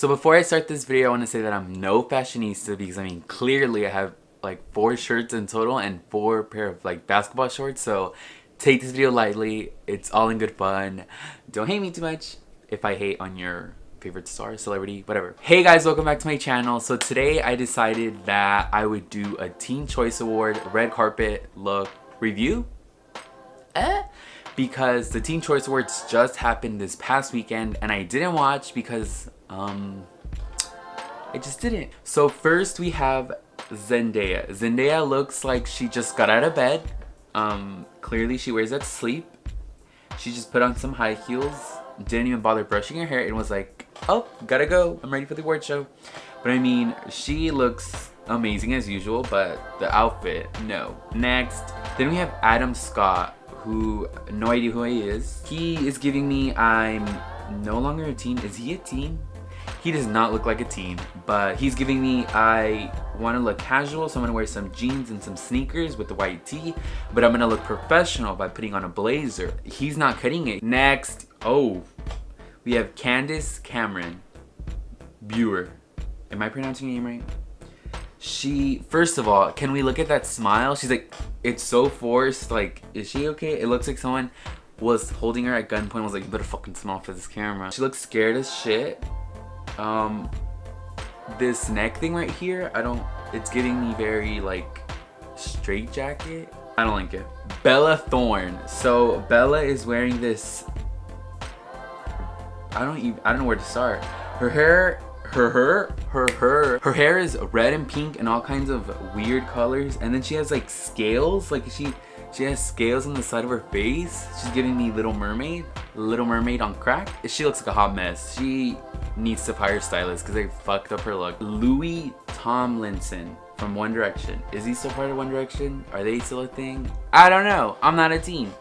So before I start this video, I want to say that I'm no fashionista because I mean clearly I have like 4 shirts in total and 4 pair of like basketball shorts, so take this video lightly. It's all in good fun. Don't hate me too much if I hate on your favorite star, celebrity, whatever. Hey guys, welcome back to my channel. So today I decided that I would do a Teen Choice Award red carpet look review. Because the Teen Choice Awards just happened this past weekend and I didn't watch because I just didn't. So first we have Zendaya. Zendaya looks like she just got out of bed. Clearly she wears that sleep. She just put on some high heels, didn't even bother brushing her hair and was like, oh, gotta go, I'm ready for the award show. But I mean, she looks amazing as usual, but the outfit, no. Next, then we have Adam Scott, who, no idea who he is. He is giving me, I'm no longer a teen. Is he a teen? He does not look like a teen, but he's giving me, I want to look casual, so I'm gonna wear some jeans and some sneakers with the white tee, but I'm gonna look professional by putting on a blazer. He's not cutting it. Next, oh, we have Candace Cameron Bure. Am I pronouncing your name right? She, first of all, can we look at that smile? She's like, it's so forced, like, is she okay? It looks like someone was holding her at gunpoint and was like, you better fucking smile for this camera. She looks scared as shit. This neck thing right here, it's giving me very, like, straight jacket. I don't like it. Bella Thorne. So Bella is wearing this, I don't know where to start. Her hair is red and pink and all kinds of weird colors, and then she has like scales, like she has scales on the side of her face. She's giving me Little Mermaid on crack. She looks like a hot mess. She needs to hire stylists because they fucked up her look. Louis Tomlinson from One Direction. Is he still part of One Direction? Are they still a thing? I don't know, I'm not a teen.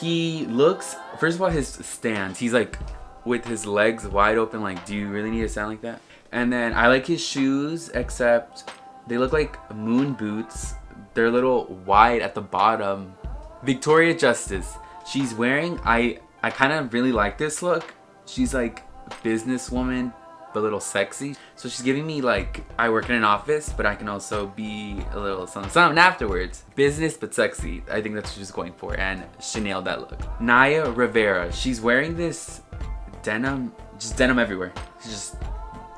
He looks, first of all, his stance, he's like with his legs wide open, like, do you really need to stand like that? And then I like his shoes, except they look like moon boots. They're a little wide at the bottom. Victoria Justice, she's wearing, I kind of really like this look. She's like businesswoman, but a little sexy. So she's giving me like, I work in an office, but I can also be a little something afterwards. Business, but sexy. I think that's what she's going for, and she nailed that look. Naya Rivera, she's wearing this denim, just denim everywhere. She's just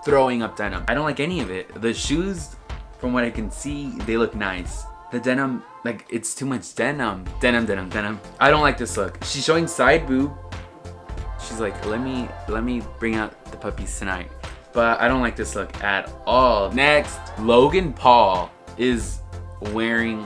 throwing up denim. I don't like any of it. The shoes, from what I can see, they look nice. The denim, like, it's too much denim. Denim. I don't like this look. She's showing side boob. She's like, let me bring out the puppies tonight. But I don't like this look at all. Next, Logan Paul is wearing,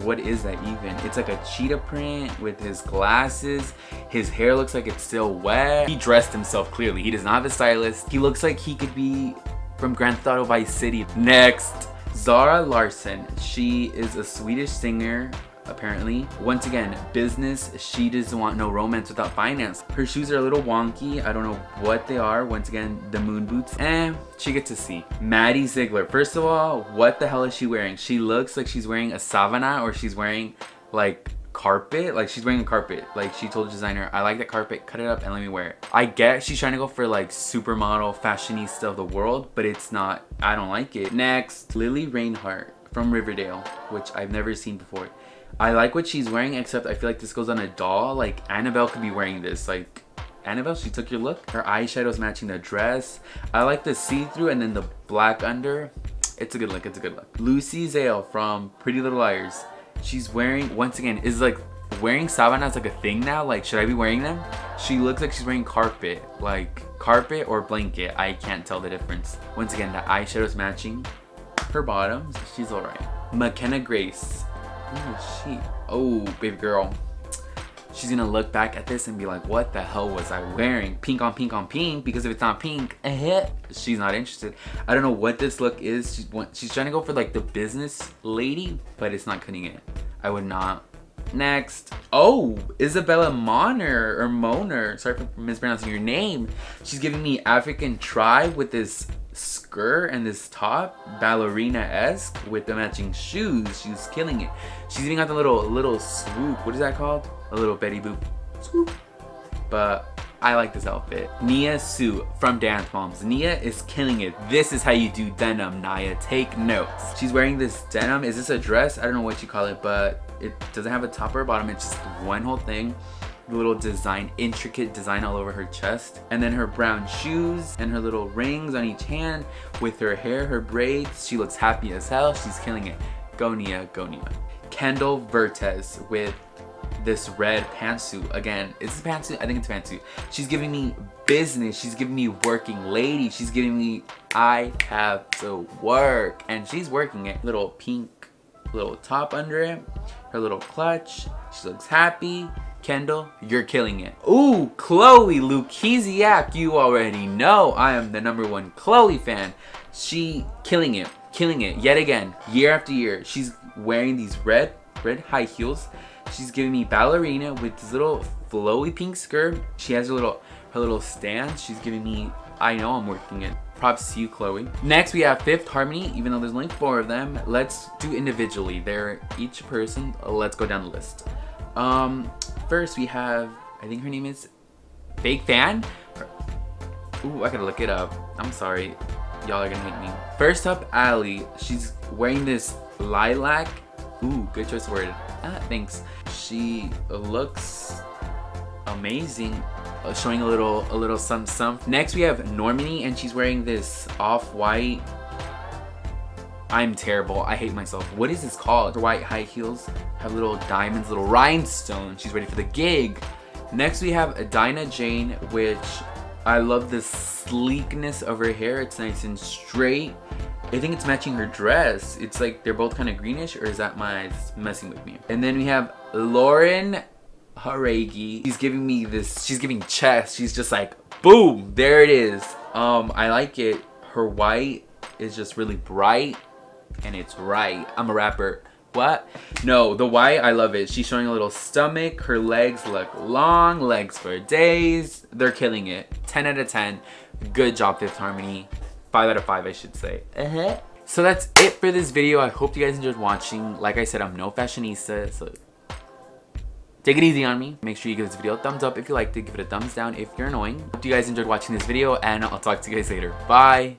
what is that even? It's like a cheetah print with his glasses. His hair looks like it's still wet. He dressed himself clearly. He does not have a stylist. He looks like he could be from Grand Theft Auto Vice City. Next, Zara Larson. She is a Swedish singer, apparently. Once again, business. She doesn't want no romance without finance. Her shoes are a little wonky. I don't know what they are. Once again, the moon boots. And she gets to see. Maddie Ziegler. First of all, what the hell is she wearing? She looks like she's wearing a savana, or she's wearing like carpet. Like she's wearing a carpet. Like she told the designer, I like that carpet, cut it up and let me wear it. I get she's trying to go for like supermodel fashionista of the world, but it's not, I don't like it. Next, Lily Reinhart from Riverdale, which I've never seen before. I like what she's wearing, except I feel like this goes on a doll. Like Annabelle could be wearing this. Like Annabelle, she took your look. Her eyeshadow's matching the dress. I like the see-through and then the black under. It's a good look, it's a good look. Lucy Hale from Pretty Little Liars. She's wearing, once again, is like wearing sabanas like a thing now? Like, should I be wearing them? She looks like she's wearing carpet. Like carpet or blanket. I can't tell the difference. Once again, the eyeshadow's matching her bottoms. She's alright. McKenna Grace. Oh, she, oh, baby girl. She's gonna look back at this and be like, what the hell was I wearing? Pink on pink on pink, because if it's not pink, she's not interested. I don't know what this look is. She's trying to go for like the business lady, but it's not cutting it. I would not. Next, oh, Isabella Moner, or Moner, sorry for mispronouncing your name. She's giving me African tribe with this skirt and this top, ballerina-esque, with the matching shoes. She's killing it. She's even got the little swoop. What is that called? A little Betty Boop swoop. But I like this outfit. Nia Sioux from Dance Moms. Nia is killing it. This is how you do denim, Naya. Take notes. She's wearing this denim. Is this a dress? I don't know what you call it, but it doesn't have a top or a bottom. It's just one whole thing. Little design, intricate design all over her chest, and then her brown shoes and her little rings on each hand with her hair, her braids. She looks happy as hell. She's killing it. Go Nia, go Nia. Kendall Vertes with this red pantsuit. Again, is this a pantsuit? I think it's a pantsuit. She's giving me business. She's giving me working lady. She's giving me I have to work, and she's working it. Little pink little top under it, her little clutch. She looks happy. Kendall, you're killing it. Ooh, Chloe Lukasiak, you already know I am the #1 Chloe fan. She killing it yet again, year after year. She's wearing these red high heels. She's giving me ballerina with this little flowy pink skirt. She has her little stance. She's giving me, I know I'm working it. Props to you, Chloe. Next, we have Fifth Harmony. Even though there's only 4 of them, let's do individually. They're each person. Let's go down the list. First we have, I think her name is Fake Fan. Ooh, I gotta look it up. I'm sorry. Y'all are gonna hate me. First up, Allie. She's wearing this lilac. Ooh, good choice of word. Ah, thanks. She looks amazing. Showing a little some. Next we have Normani, and she's wearing this off-white. I'm terrible. I hate myself. What is this called? Her white high heels have little diamonds, little rhinestones. She's ready for the gig. Next, we have Dinah Jane, which I love the sleekness of her hair. It's nice and straight. I think it's matching her dress. It's like they're both kind of greenish, or is that my messing with me? And then we have Lauren Haregi. She's giving me this. She's giving chest. She's just like, boom, there it is. I like it. Her white is just really bright. And it's right. I'm a rapper. What? No, the white, I love it. She's showing a little stomach. Her legs look long. Legs for days. They're killing it. 10 out of 10. Good job, Fifth Harmony. 5 out of 5, I should say. So that's it for this video. I hope you guys enjoyed watching. Like I said, I'm no fashionista, so take it easy on me. Make sure you give this video a thumbs up if you liked it. Give it a thumbs down if you're annoying. Hope you guys enjoyed watching this video, and I'll talk to you guys later. Bye.